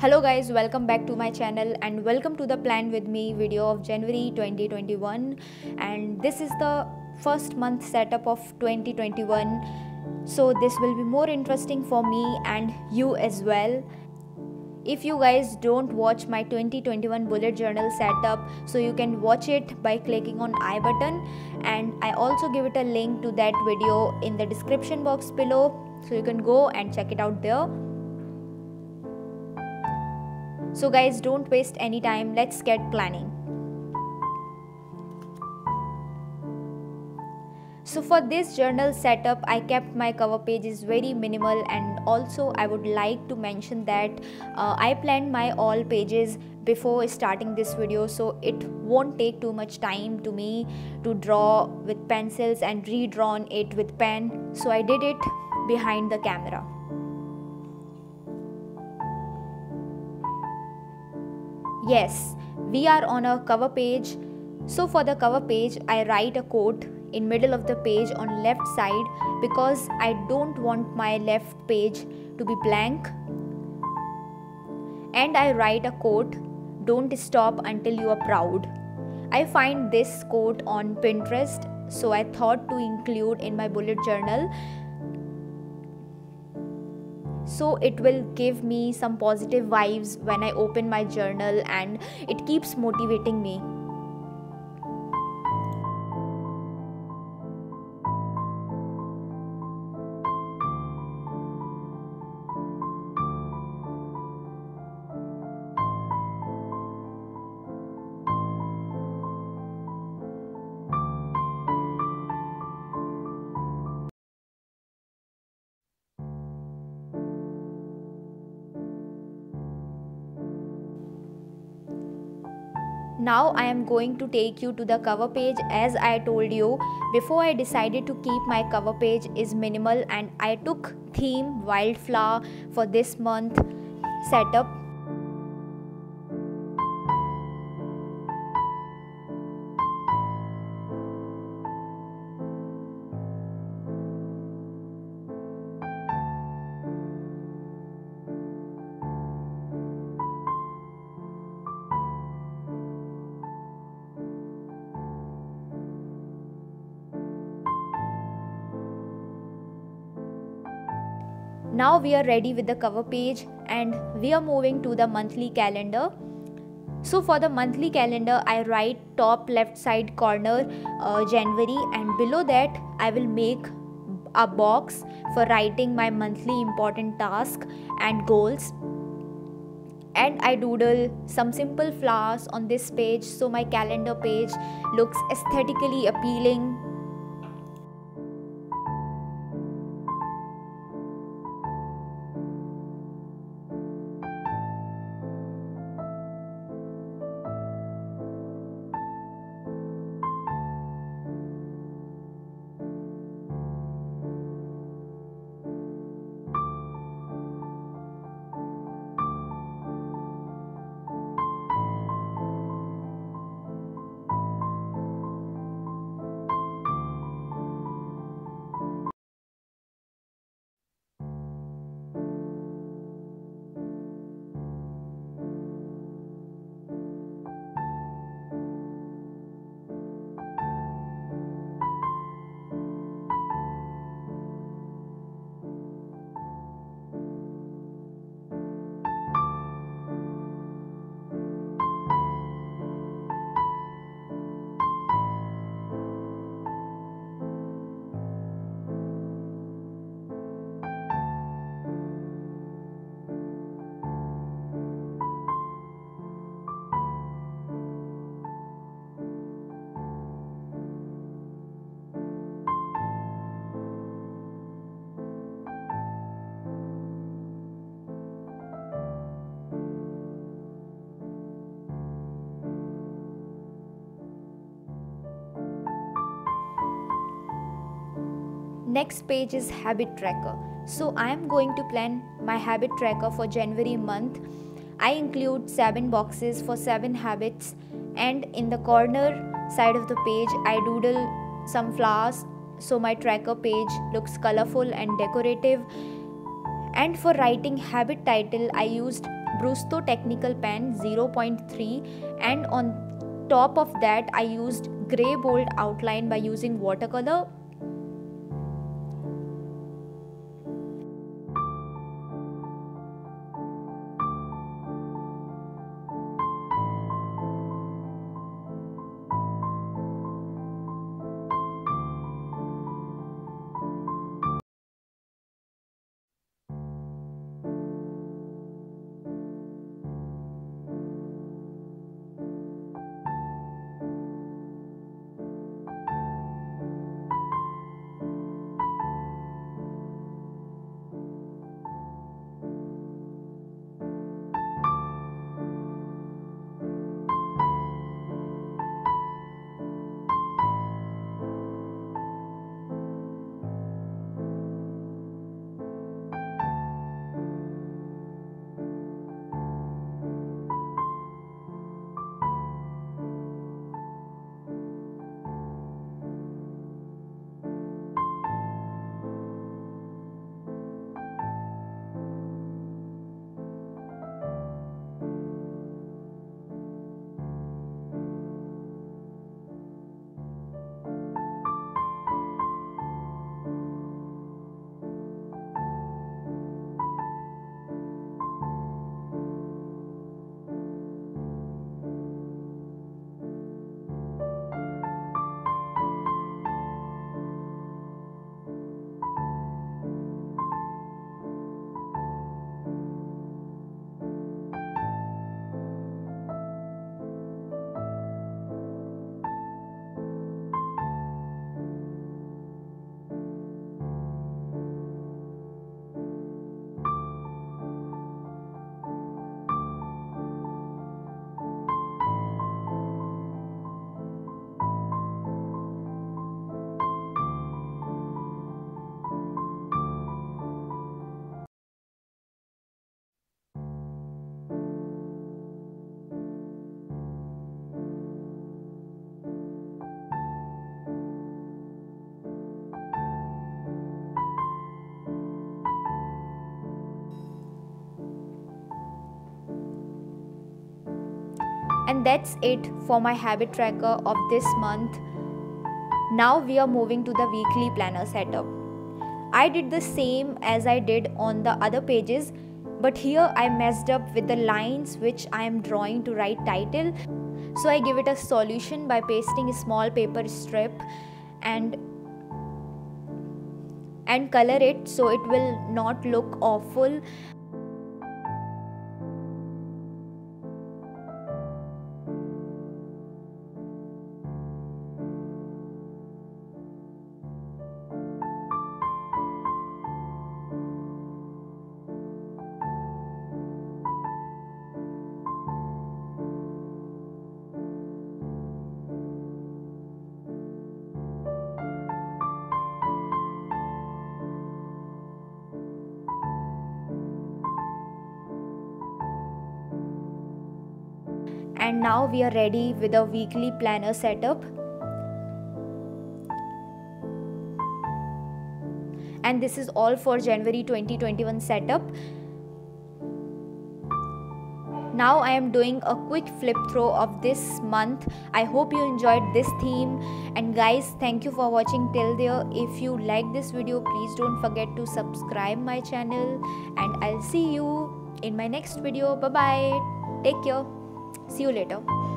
Hello guys, welcome back to my channel and welcome to the plan with me video of January 2021 and this is the first month setup of 2021, so this will be more interesting for me and you as well. If you guys don't watch my 2021 bullet journal setup, so you can watch it by clicking on I button, and I also give it a link to that video in the description box below, so you can go and check it out there. So guys, don't waste any time, let's get planning. So for this journal setup, I kept my cover pages very minimal, and also I would like to mention that I planned my all pages before starting this video, so it won't take too much time to me to draw with pencils and redrawn it with pen, so I did it behind the camera. Yes, we are on a cover page, so for the cover page I write a quote in middle of the page on left side because I don't want my left page to be blank, and I write a quote, "Don't stop until you are proud." I find this quote on Pinterest, so I thought to include in my bullet journal, so it will give me some positive vibes when I open my journal and it keeps motivating me. Now I am going to take you to the cover page. As I told you before, I decided to keep my cover page is minimal and I took theme wildflower for this month setup. Now we are ready with the cover page and we are moving to the monthly calendar. So for the monthly calendar, I write top left side corner January, and below that I will make a box for writing my monthly important tasks and goals. And I doodle some simple flowers on this page so my calendar page looks aesthetically appealing. Next page is habit tracker. So I am going to plan my habit tracker for January month. I include 7 boxes for 7 habits, and in the corner side of the page I doodle some flowers so my tracker page looks colorful and decorative. And for writing habit title I used Brustro technical pen 0.3, and on top of that I used grey bold outline by using watercolor. And that's it for my habit tracker of this month. Now we are moving to the weekly planner setup. I did the same as I did on the other pages, but here I messed up with the lines which I am drawing to write title. So I give it a solution by pasting a small paper strip and color it so it will not look awful. And now we are ready with a weekly planner setup. And this is all for January 2021 setup. Now I am doing a quick flip through of this month. I hope you enjoyed this theme. And guys, thank you for watching till there. If you like this video, please don't forget to subscribe my channel. And I'll see you in my next video. Bye bye. Take care. See you later.